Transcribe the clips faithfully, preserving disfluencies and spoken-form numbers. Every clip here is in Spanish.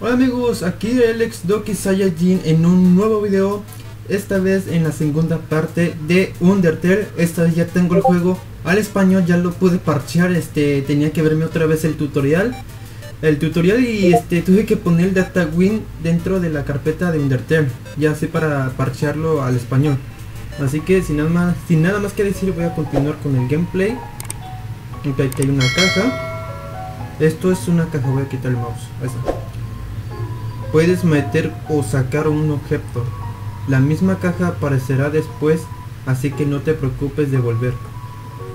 Hola amigos, aquí ElexDokiSaiyajin en un nuevo video. Esta vez en la segunda parte de Undertale. Esta vez ya tengo el juego al español, ya lo pude parchear. Este, tenía que verme otra vez el tutorial el tutorial y este tuve que poner el data win dentro de la carpeta de Undertale, ya así para parchearlo al español. Así que sin nada más sin nada más que decir, voy a continuar con el gameplay. Ok, aquí hay una caja, esto es una caja, voy a quitar el mouse. Esa. Puedes meter o sacar un objeto. La misma caja aparecerá después, así que no te preocupes de volver.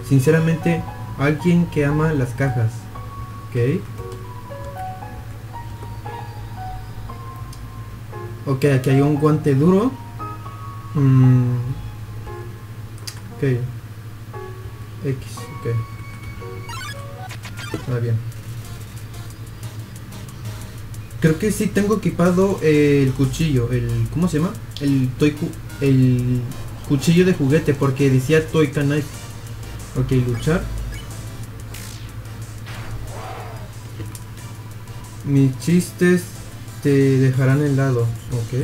Sinceramente, alguien que ama las cajas. Ok. Ok, aquí hay un guante duro. Mm. Ok. X, ok. Está bien. Creo que sí tengo equipado el cuchillo, el... ¿cómo se llama? El toy cu el cuchillo de juguete, porque decía Toy Knife. Ok, luchar. Mis chistes te dejarán helado. Ok.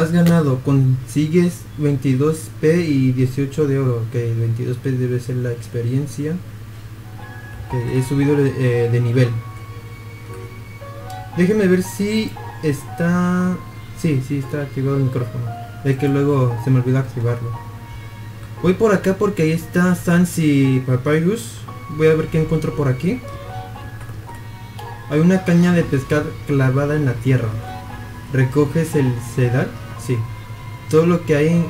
Has ganado, consigues veintidós P y dieciocho de oro. Ok, veintidós P debe ser la experiencia. Okay, he subido eh, de nivel. Déjenme ver si está... Sí, sí está activado el micrófono. Es que luego se me olvidó activarlo. Voy por acá porque ahí está Sans y Papyrus. Voy a ver qué encuentro por aquí. Hay una caña de pescar clavada en la tierra. ¿Recoges el sedal? Sí. Todo lo que hay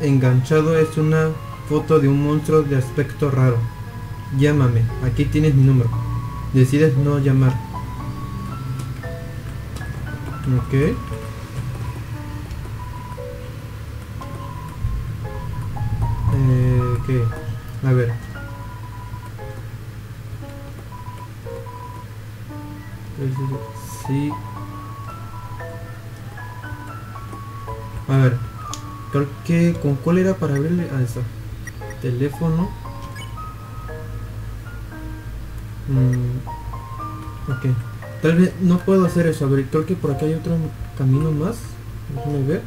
enganchado es una foto de un monstruo de aspecto raro. Llámame. Aquí tienes mi número. Decides no llamar. Ok. Eh, ok. A ver. Sí. A ver, creo que con cuál era para verle a esa. Teléfono. Mm, ok. Tal vez no puedo hacer eso. A ver, creo que por acá hay otro camino más. Déjame ver.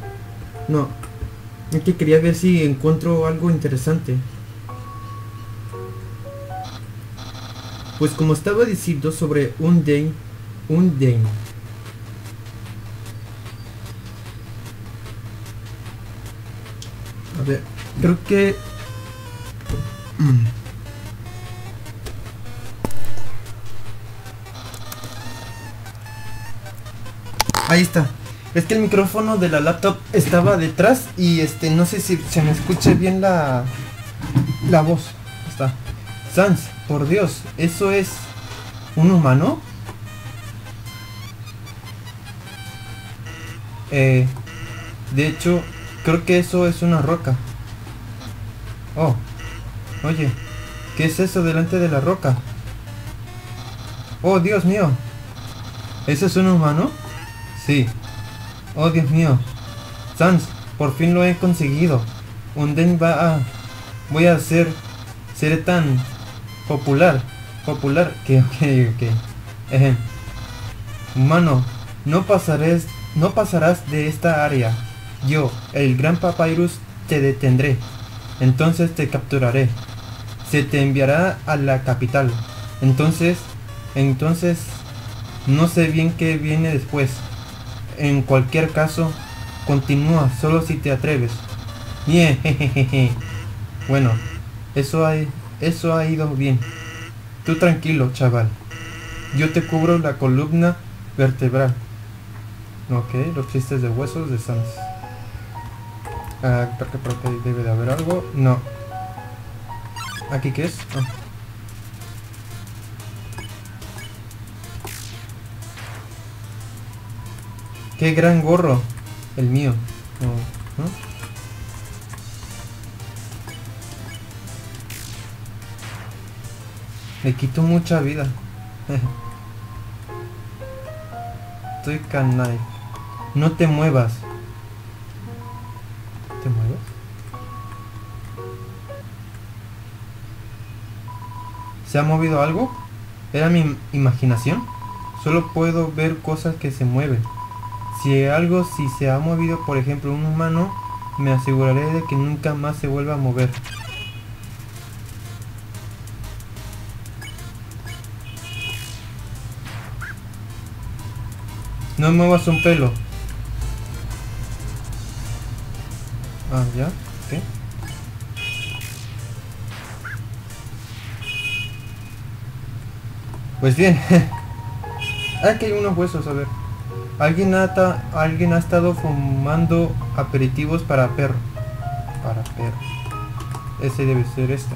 No. Es que quería ver si encuentro algo interesante. Pues como estaba diciendo sobre un day. Un day. A ver, creo que... Ahí está. Es que el micrófono de la laptop estaba detrás y este no sé si se me escuche bien la la voz. Está. Sans, por Dios, ¿eso es un humano? Eh, de hecho... Creo que eso es una roca. Oh. Oye, ¿qué es eso delante de la roca? Oh, Dios mío. ¿Eso es un humano? Sí. Oh, Dios mío. Sans, por fin lo he conseguido. Un den va a... Voy a ser... Seré tan... Popular. Popular. Que ok, ok. Ejem. Humano, no pasarás... No pasarás de esta área. Yo, el gran Papyrus, te detendré. Entonces te capturaré. Se te enviará a la capital. Entonces, entonces, no sé bien qué viene después. En cualquier caso, continúa, solo si te atreves. Yeah. Bueno, eso ha, eso ha ido bien. Tú tranquilo, chaval. Yo te cubro la columna vertebral. Ok, los chistes de huesos de Sans. Ah, creo que por aquí debe de haber algo. No. ¿Aquí qué es? Oh. ¡Qué gran gorro! El mío. Oh. Me quito mucha vida. Estoy canal. No te muevas. ¿Te mueves? ¿Se ha movido algo? ¿Era mi imaginación? Solo puedo ver cosas que se mueven. Si algo si se ha movido, por ejemplo un humano, me aseguraré de que nunca más se vuelva a mover. No muevas un pelo. Ah, ya, ok. Pues bien. Aquí hay unos huesos, a ver. Alguien ha, ta, alguien ha estado fumando aperitivos para perro. Para perro. Ese debe ser este,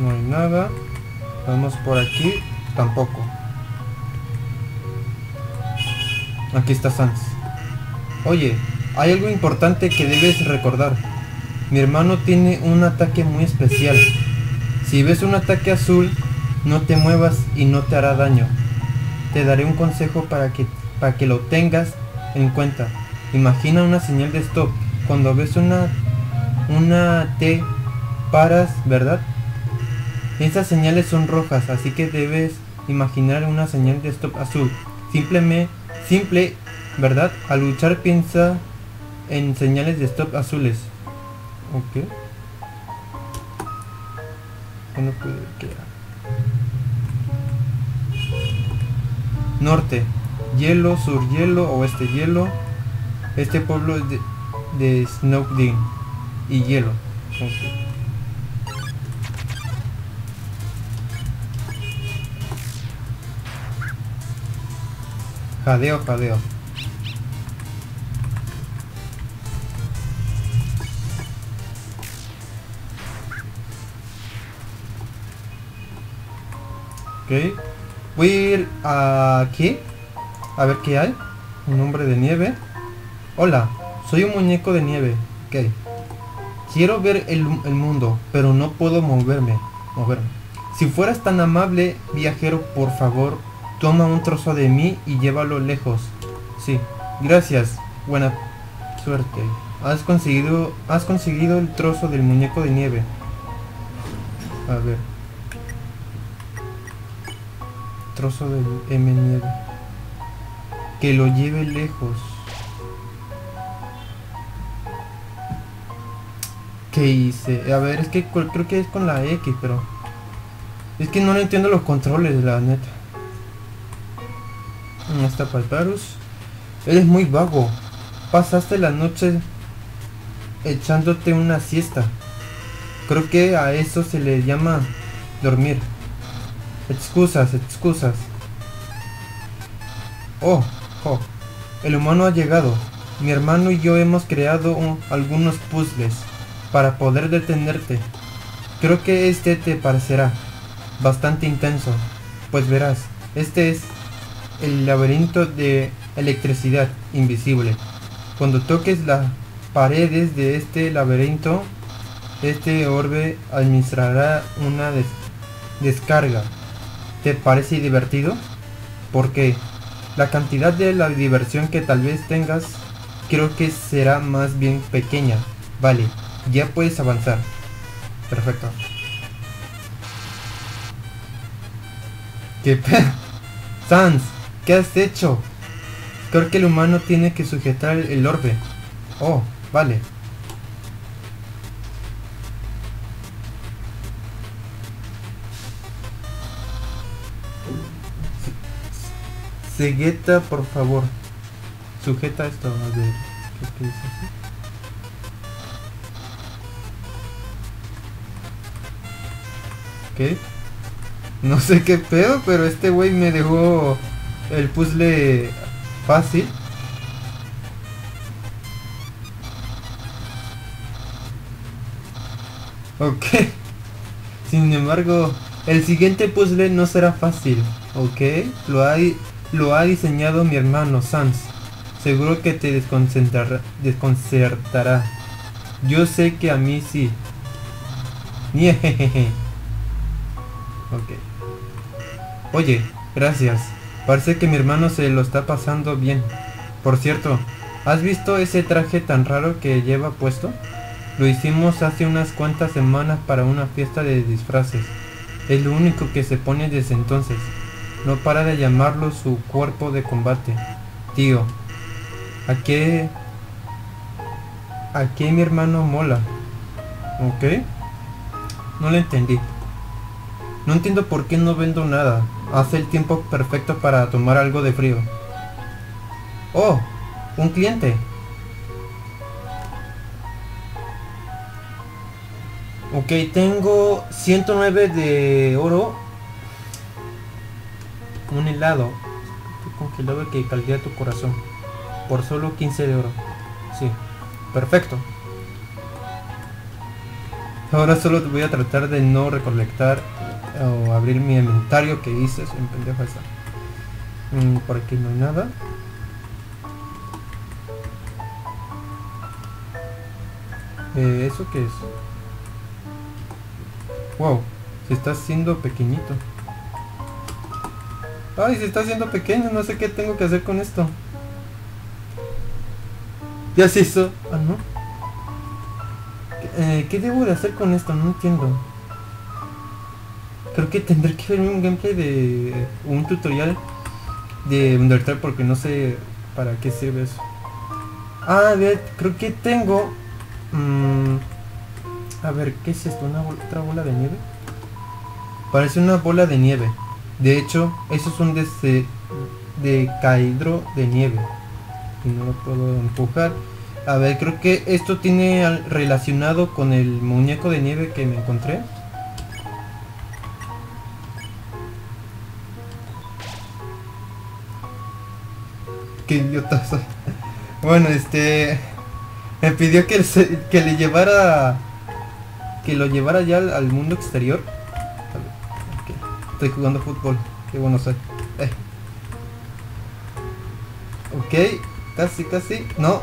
¿no? No hay nada. Vamos por aquí. Tampoco. Aquí está Sans. Oye, hay algo importante que debes recordar. Mi hermano tiene un ataque muy especial. Si ves un ataque azul, no te muevas y no te hará daño. Te daré un consejo para que, para que lo tengas en cuenta. Imagina una señal de stop. Cuando ves una, una T, paras, ¿verdad? Esas señales son rojas, así que debes imaginar una señal de stop azul. Simplemente, simple, ¿verdad? Al luchar piensa en señales de stop azules. Ok. No puede quedar. Norte, hielo, sur hielo, oeste hielo. Este pueblo es de, de Snowdin y hielo. Okay. Jadeo, jadeo. Ok. Voy a ir aquí. A ver qué hay. Un hombre de nieve. Hola, soy un muñeco de nieve. Ok. Quiero ver el, el mundo, pero no puedo moverme. Moverme. Si fueras tan amable, viajero, por favor, toma un trozo de mí y llévalo lejos. Sí, gracias. Buena suerte. Has conseguido, has conseguido el trozo del muñeco de nieve. A ver. Trozo del M nieve. Que lo lleve lejos. ¿Qué hice? A ver, es que creo que es con la X, pero... es que no le entiendo los controles, la neta. No está Papyrus. Eres muy vago. Pasaste la noche echándote una siesta. Creo que a eso se le llama dormir. Excusas, excusas. Oh, oh. El humano ha llegado. Mi hermano y yo hemos creado un, algunos puzzles para poder detenerte. Creo que este te parecerá bastante intenso. Pues verás, este es el laberinto de electricidad invisible. Cuando toques las paredes de este laberinto, este orbe administrará una des descarga. ¿Te parece divertido? Porque la cantidad de la diversión que tal vez tengas, creo que será más bien pequeña. Vale, ya puedes avanzar. Perfecto. ¿Qué pe... Sans, ¿qué has hecho? Creo que el humano tiene que sujetar el orbe. Oh, vale. Sujeta, por favor. Sujeta esto, a ver. ¿Qué dice aquí? ¿Qué? No sé qué pedo, pero este güey me dejó el puzzle fácil. Ok. Sin embargo, el siguiente puzzle no será fácil. Ok. Lo ha, lo ha diseñado mi hermano Sans. Seguro que te desconcertará. Yo sé que a mí sí. Ok. Oye, gracias. Parece que mi hermano se lo está pasando bien. Por cierto, ¿has visto ese traje tan raro que lleva puesto? Lo hicimos hace unas cuantas semanas para una fiesta de disfraces. Es lo único que se pone desde entonces. No para de llamarlo su cuerpo de combate. Tío, ¿a qué? ¿A qué mi hermano mola? ¿Ok? No lo entendí. No entiendo por qué no vendo nada. Hace el tiempo perfecto para tomar algo de frío. ¡Oh! ¡Un cliente! Ok, tengo ciento nueve de oro. Un helado congelado que caldea tu corazón. Por solo quince de oro. Sí, perfecto. Ahora solo voy a tratar de no recolectar o abrir mi inventario que hice. Es un pendejo esa. Mm, por aquí no hay nada. Eh, ¿Eso qué es? Wow, se está haciendo pequeñito. Ay, se está haciendo pequeño, no sé qué tengo que hacer con esto. Ya se hizo. Ah, no. Eh, ¿Qué debo de hacer con esto? No entiendo. Creo que tendré que ver un gameplay de... un tutorial de Undertale porque no sé para qué sirve eso. Ah, a ver, creo que tengo... Mmm, a ver, ¿qué es esto? ¿Una bol- otra bola de nieve? Parece una bola de nieve. De hecho, eso es un decaedro de nieve. Y no lo puedo empujar. A ver, creo que esto tiene relacionado con el muñeco de nieve que me encontré. Qué idiota soy. Bueno, este... me pidió que, se, que le llevara... que lo llevara ya al, al mundo exterior. A ver, okay. Estoy jugando fútbol. Qué bueno soy. Eh. Ok. Casi, casi. No.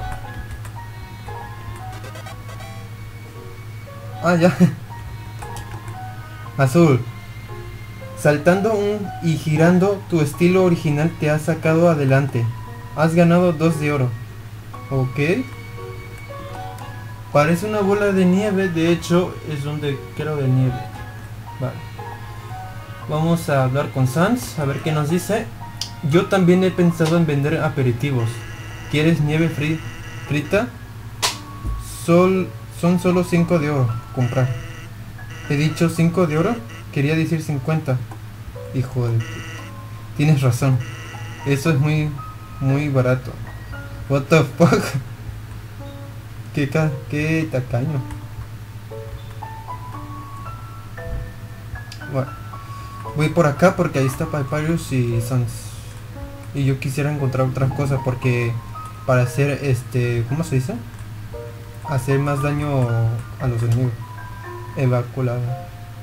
Ah, ya. Azul. Saltando un y girando tu estilo original te ha sacado adelante. Has ganado dos de oro. Ok. Parece una bola de nieve, de hecho es donde quiero de nieve. Vale. Vamos a hablar con Sans, a ver qué nos dice. Yo también he pensado en vender aperitivos. ¿Quieres nieve fri frita? Sol son solo cinco de oro. Comprar. He dicho cinco de oro, quería decir cincuenta. Hijo de... tienes razón. Eso es muy, muy barato. What the fuck? Qué, ca qué tacaño. Bueno, voy por acá porque ahí está Papyrus y Sans. Y yo quisiera encontrar otras cosas porque para hacer este... ¿cómo se dice? Hacer más daño a los enemigos. Evacuado.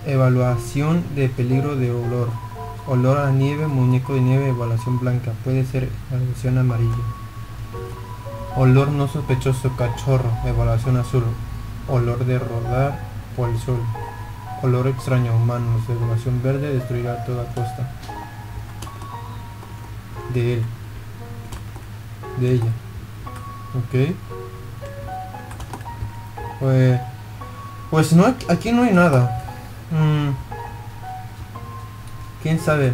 Evaluación de peligro de olor. Olor a nieve, muñeco de nieve, evaluación blanca. Puede ser evaluación amarilla. Olor no sospechoso, cachorro, evaluación azul. Olor de rodar por el suelo. Olor extraño, humanos, evaluación verde, destruir a toda costa. De él. De ella. Ok. Pues, pues no, aquí no hay nada. Mm. Quién sabe.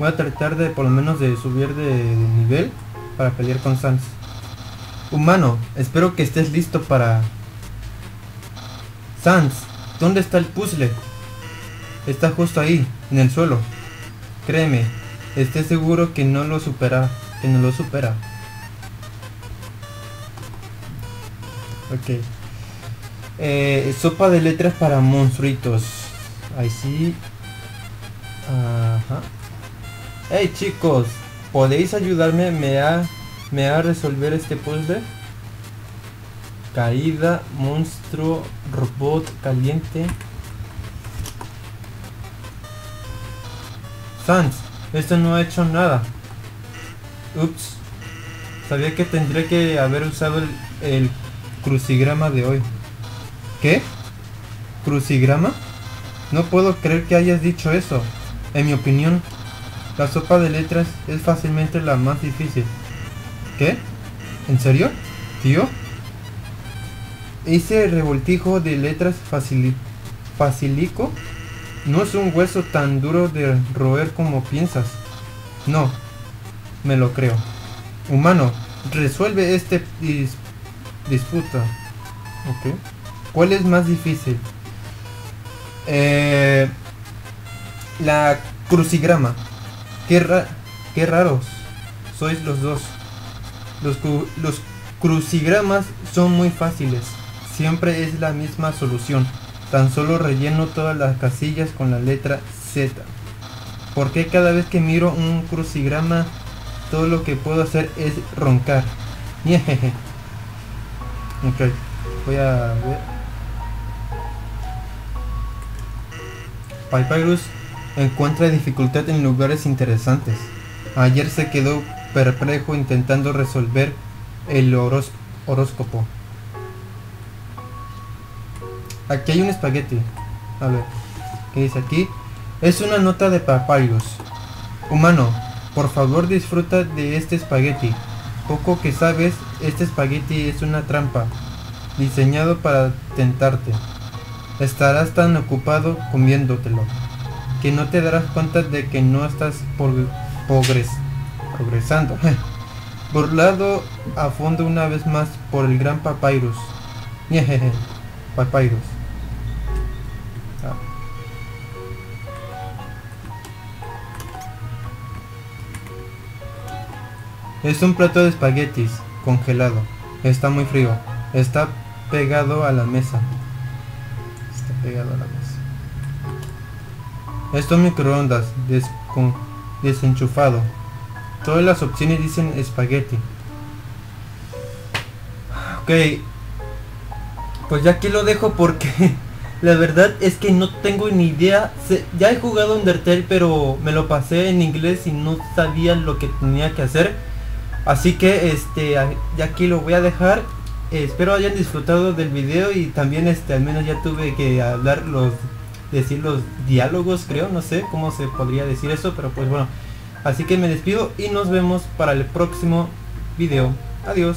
Voy a tratar de por lo menos de subir de, de nivel para pelear con Sans. Humano, espero que estés listo para... Sans, ¿dónde está el puzzle? Está justo ahí, en el suelo. Créeme, esté seguro que no lo supera, que no lo supera. Ok. Eh, sopa de letras para monstruitos. Ahí sí. Ajá. Hey chicos, ¿podéis ayudarme? Me ha... me va a resolver este puzzle. Caída, monstruo, robot, caliente. Sans, esto no ha hecho nada. Ups. Sabía que tendría que haber usado el, el crucigrama de hoy. ¿Qué? ¿Crucigrama? No puedo creer que hayas dicho eso. En mi opinión, la sopa de letras es fácilmente la más difícil. ¿Qué? ¿En serio, tío? Ese revoltijo de letras facili facilico no es un hueso tan duro de roer como piensas. No, me lo creo. Humano, resuelve este dis disputa. Okay. ¿Cuál es más difícil? Eh, la crucigrama. Qué, ra qué raros sois los dos. Los, cu los crucigramas son muy fáciles. Siempre es la misma solución. Tan solo relleno todas las casillas con la letra Z. Porque cada vez que miro un crucigrama, todo lo que puedo hacer es roncar. Jejeje. Ok, voy a ver. Papyrus encuentra dificultad en lugares interesantes. Ayer se quedó perplejo intentando resolver el horos horóscopo. Aquí hay un espagueti. A ver, ¿qué dice aquí? Es una nota de Papyrus. Humano, por favor disfruta de este espagueti. Poco que sabes, este espagueti es una trampa, diseñado para tentarte. Estarás tan ocupado comiéndotelo, que no te darás cuenta de que no estás progres progresando. Burlado a fondo una vez más por el gran Papyrus. Papyrus. Es un plato de espaguetis, congelado. Está muy frío. Está pegado a la mesa. Está pegado a la mesa. Esto microondas, descon, desenchufado. Todas las opciones dicen espagueti. Ok. Pues ya aquí lo dejo porque la verdad es que no tengo ni idea. Se, ya he jugado Undertale, pero me lo pasé en inglés y no sabía lo que tenía que hacer. Así que este, ya aquí lo voy a dejar. eh, Espero hayan disfrutado del video. Y también este, al menos ya tuve que hablar los, decir los diálogos, creo, no sé cómo se podría decir eso, pero pues bueno. Así que me despido y nos vemos para el próximo video. Adiós.